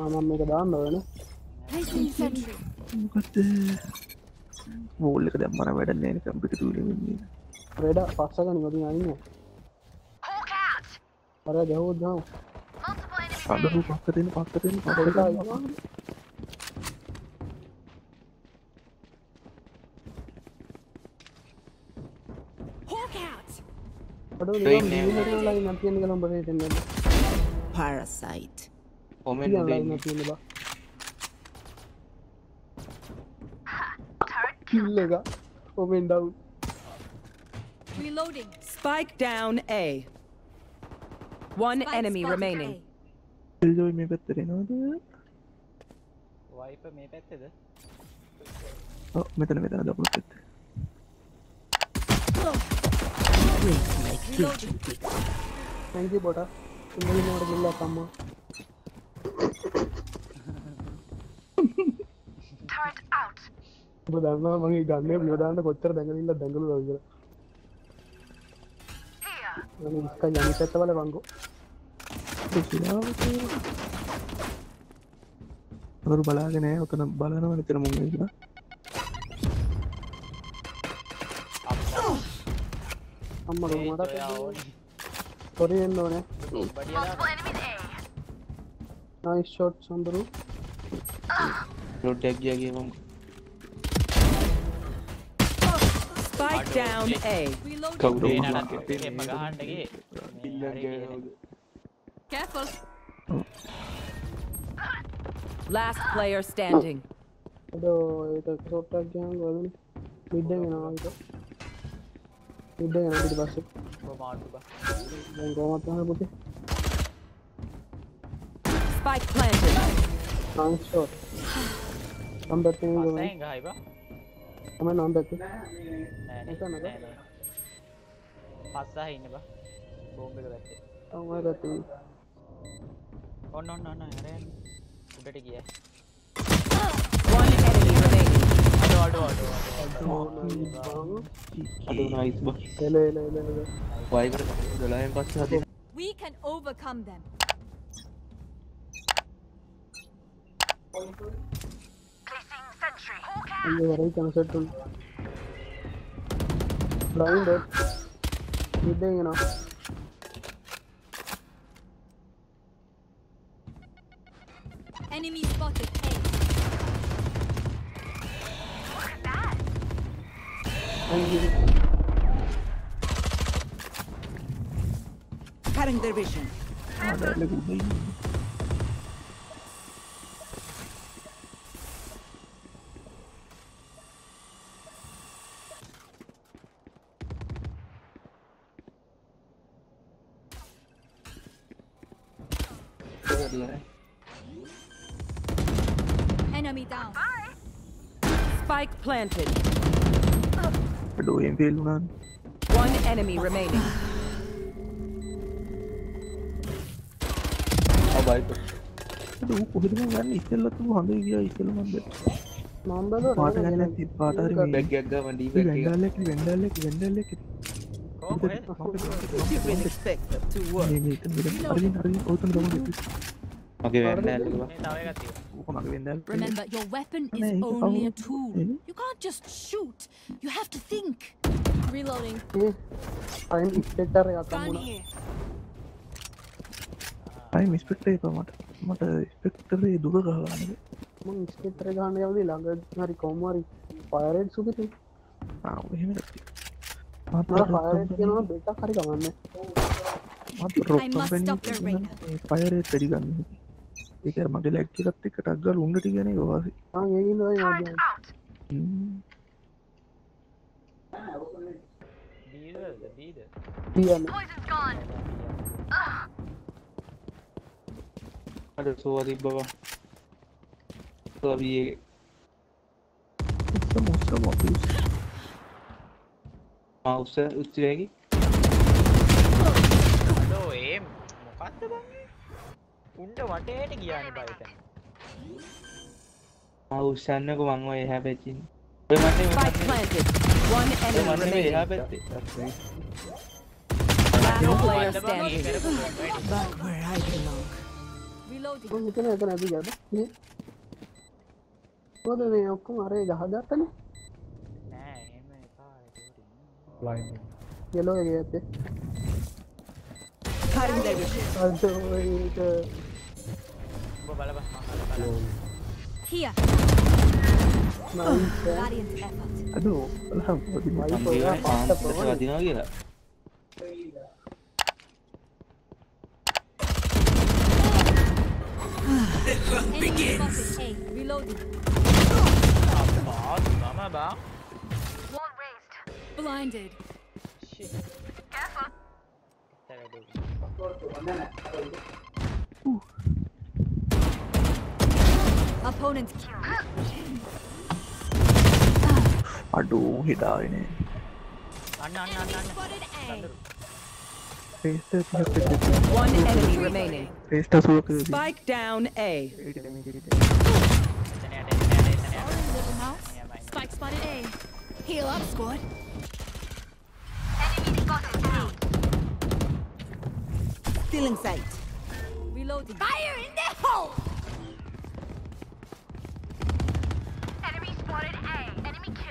I'm gonna make it down though, isn't it? Look at this. Wall like that, man. I made a name. I'm pretty good with me. Reda, faster than you are doing. Hawk out. Para, go, go. Multiple enemies. Faster, faster. Hawk out. But don't Parasite. Comment doing. Kill Omen down. Reloading. Spike down A. One spike, enemy spike remaining. Oh, thank you, Bota. Turret out. But I'm not going to get the water dangling the dangle. I mean, can you set the Vango? Balagane, open a balana with the moment. I'm not going to put it in the nice shots on the roof. Protect your game. Spike down A. Careful. Last player standing. Spike planted. I'm short. I'm betting you. I'm not betting. Oh, no. One enemy remaining. We can overcome them. Placing sentry. You are right, unsettled. Blinded. Hitting enough. Enemy spotted. Look at that. Cutting their vision. Enemy down. Bye. Spike planted. One enemy remaining. You can expect to work. Remember, your weapon is only a tool. You can't just shoot. You have to think. Reloading. I must stop their ring. Fire. Mouse utti regi hello em mokadda bange unda wateyata giyanne bhai than mouse anne ko man oy eha pettin oy mate one enemy remaining eha petti last player standing back where I belong. Reloading. What is it? What is it? What is it? What is it? What is it? What is it? Here. Begins. Reloading. Wall raised. Blinded. Shit. Careful. Opponent killed. I do hit iron. One enemy remaining. Spike down A. Spike spotted A. Heal up, squad. Enemy spotted out. Still in sight. Reloading. Fire in the hole. Enemy spotted A. Enemy killed.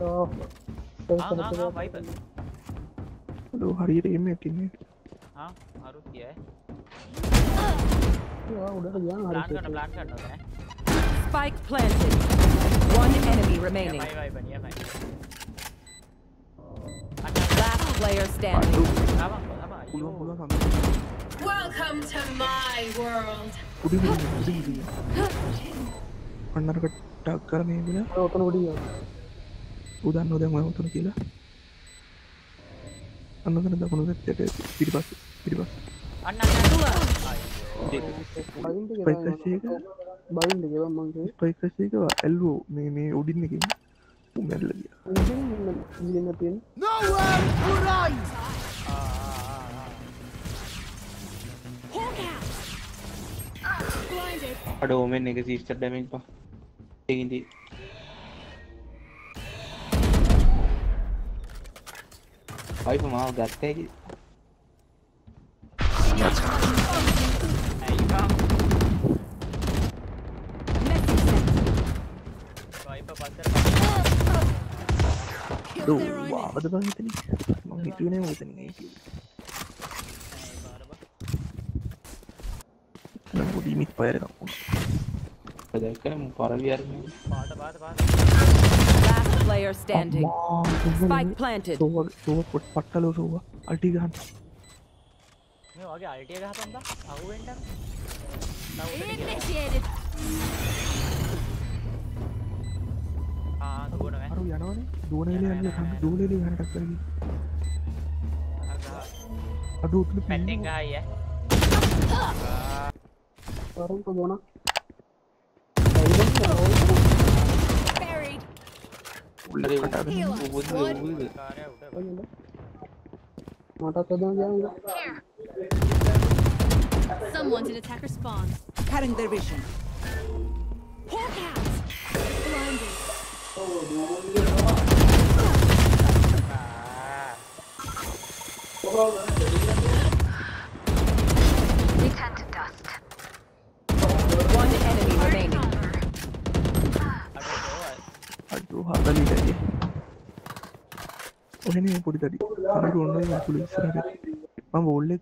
Oh, no, Viper. Hello, how are you aiming? Huh? How do you? Spike planted. One enemy remaining. Last player standing. Welcome to my world. Udan no demo to kill. Another one of the Piribas. Another I from all that take it. There you go. Wow, what about it? I'm going to name with an issue. I'm going to meet fire. Last player standing. Spike planted. Someone did attack or spawn. Cutting their vision. We tend to dust. One enemy remaining. I don't know if I could listen to it. I'm only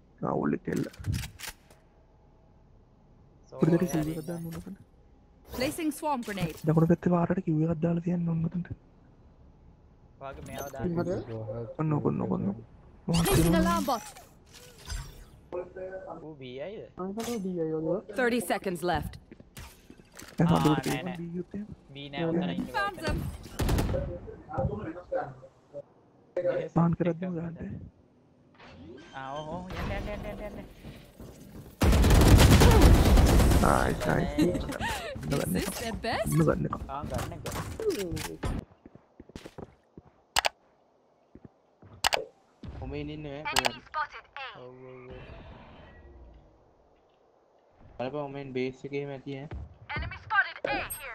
tell. Placing swarm grenade. The one that you are at, you are Dalvian. No. Placing alarm bot. 30 seconds left. Found them. Ban kar do yaad hai enemy spotted A here.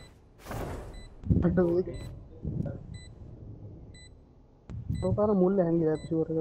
The hunt begins. Oh my God, I can't B. Did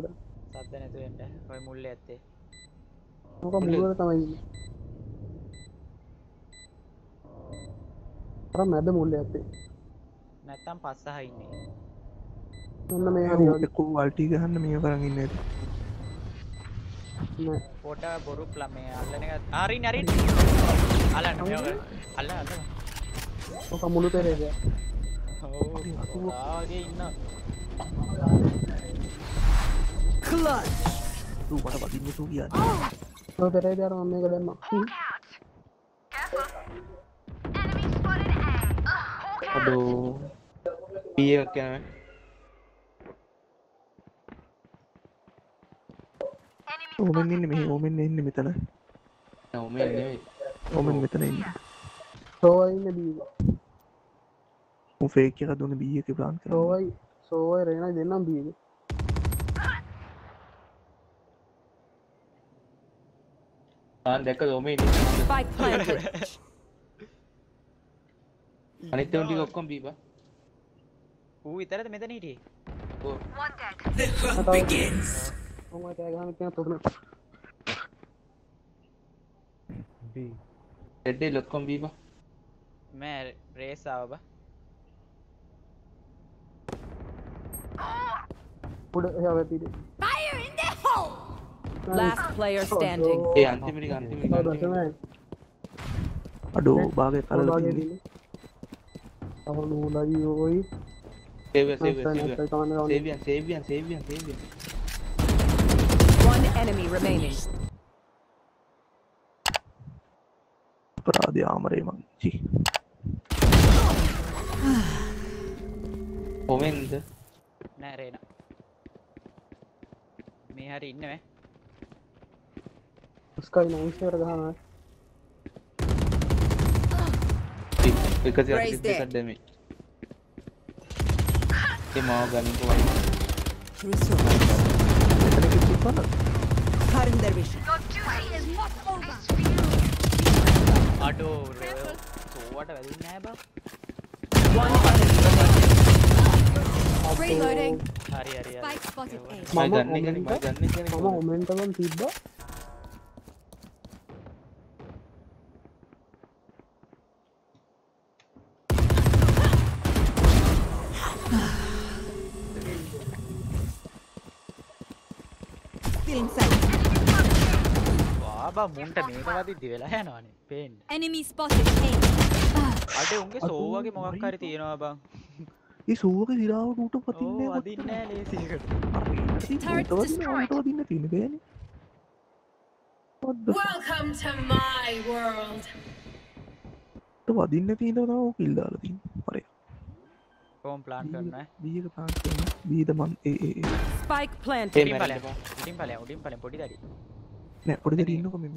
they look on Biba? Mare, race over. Put a fire in the hole. Last player standing. Yeah, anti-mini. Ado, Babe, Kaladi. Save you. One enemy remaining. The armor, G. Omen, Narena. May I read? No, Sky, no, sure. Because you are the academic. Ado, so what are you never? One reloading. Spike spotted A. My gun. Momentum on feedback. Feeling sight. Enemy spotted. Welcome to my world. Spike plant. No, put it in the room.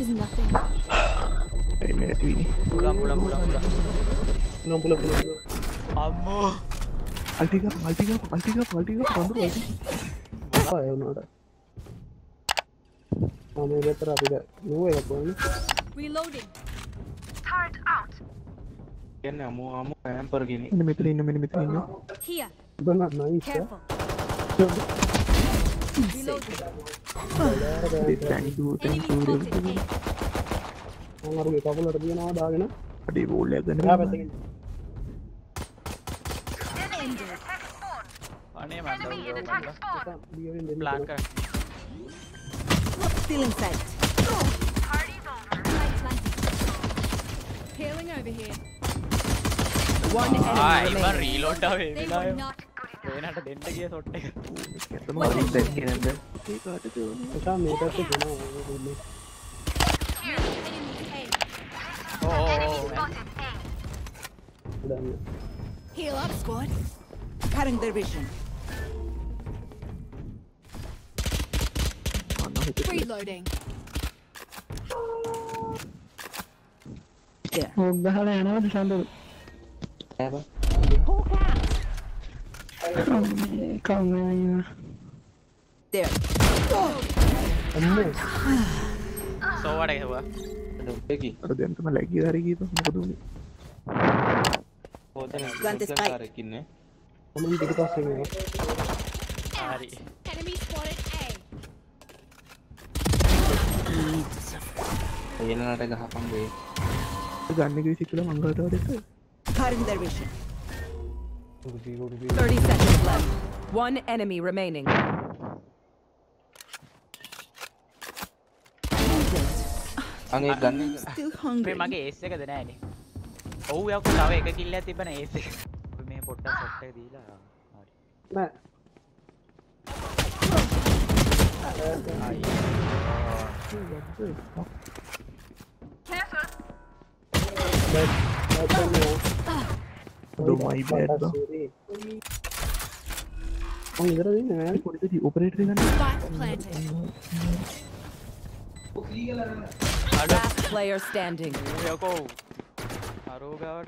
is nothing. No, but not nice. Careful. Thank you. Still in sight. Party's over. Healing over here. One enemy remaining. They were not good enough. Heal up, squad. Cutting their vision. Reloading. Yeah. Oh, the hell I know the sound. Ever. Come there. So what I have? Peggy. Oh, then to like you are give us more do. Oh, then plant the spike. Enemy spotted A. I'm not going to have a gun. I'm going to have a cutting their vision. 30 seconds left. One enemy remaining. I'm still hungry. Oh, I'm going to kill that. Do my bad. Oh, there is an operator. Last player standing. Double tap there.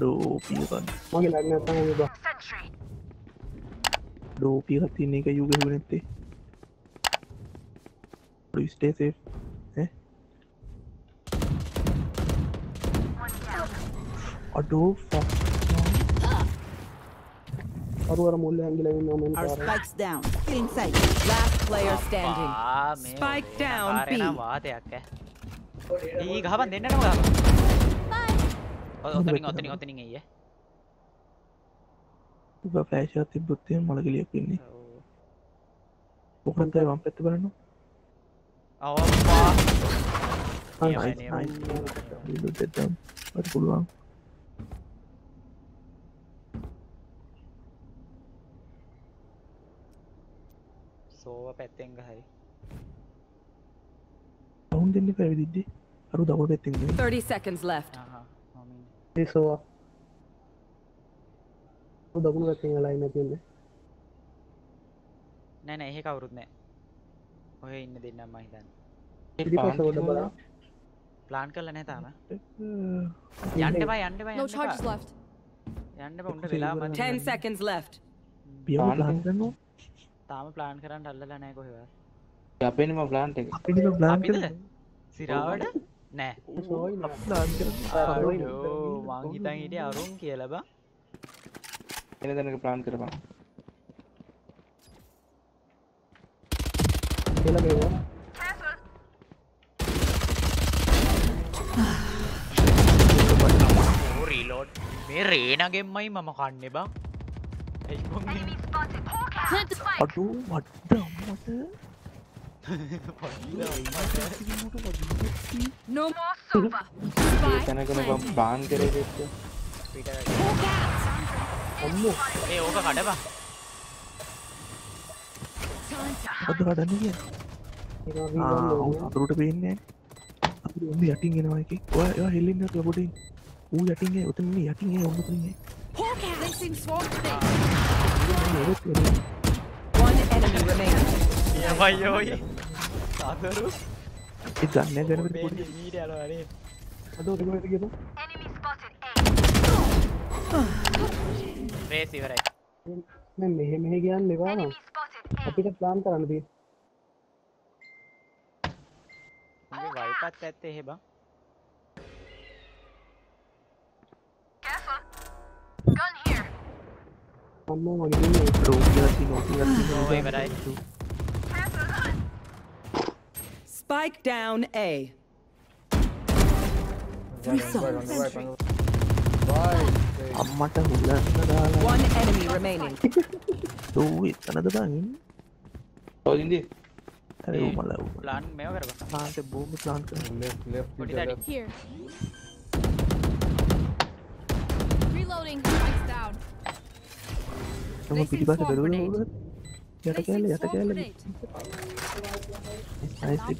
Do people? Do people think you will be? Do you stay safe? Or do fuck? Our spikes down. Inside. Last player standing. Spike down. B. ये घाव देना ना घाव। उतनी नहीं है। तो fashion तीन बुत्ती है मालूम किलिया किन्हीं। वो करता है वहाँ पे तो बनो। हाँ नाइस। बिल्कुल देता हूँ। और बुलवांग। सो अब ऐतेंगा है। Down देने पे भी दीदी। अरु दावड़ पे तीन दिन। 30 seconds left. ये सो अरु दावड़ पे तीन लाइन में तीन में। नहीं ये कावरुद में। ओए इन्हें देना माहिदान। ये पास वो डबल है। प्लान कर लेने था ना। यान्टे भाई। No charges left. यान्टे भाई उन्हें दिला मार। 10 seconds left. प्लान करना। तामे प्लान करना ढल्ला लेने को ही बात। आपने में प्लान थे सिरावड़ नहीं प्लान करो मांगी तांगी डे आरुम किया लगा इन्हें तो ने प्लान करवा क्या लगे वो ओ रीलोड मेरे ना गेम में ही मामा खाने बा अटू मट्टा मट्टे no more sofa. Can I go to a barn? Get it? Hey, over Kadaba. What got done here? Through the pain, only acting in my cake. Why are you in the pudding? Who acting here with me? Acting here on the thing. One enemy remains. Yeah, boy, Sadaru. It's a never good idea. I don't know where to get up. Enemy spotted A. Race, you're right. Enemy spotted A. Put a plant on the wipe at the Heba. Careful. Spike down A. One enemy remaining. Do it another time. Oh, indeed. Plant me over. Plant a boom plant. Left. Here. Reloading. Spikes down. I'm going to go to the house. I'm going to go to the house.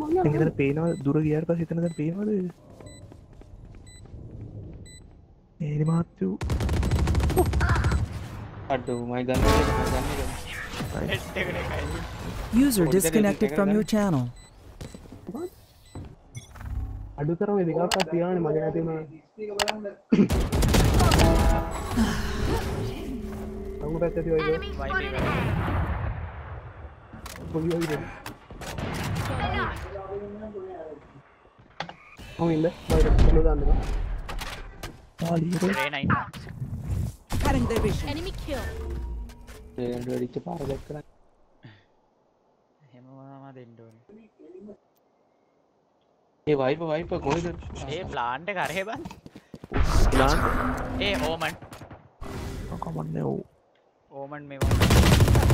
I'm going to go to the house. I'm going to go to the house. I do throw the car beyond my enemy kill. Hey, wipe, go idhar. Hey, plant kar rahe ban. Plant. Hey, Omen. Omen ne wo. Omen me wo.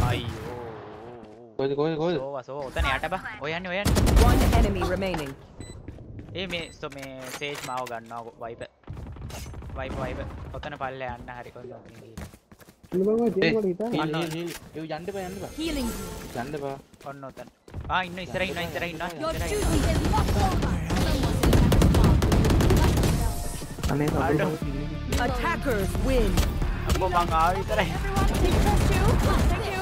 Aiyo. Go idhar. So, utane aata ba. Oyan. One enemy remaining. Hey, me so me sage maav ganna wipe. Utane palle anna hari ko. Healing. Yanda ba. Onno utane. Ah, inno isra. Attackers win. I'm going to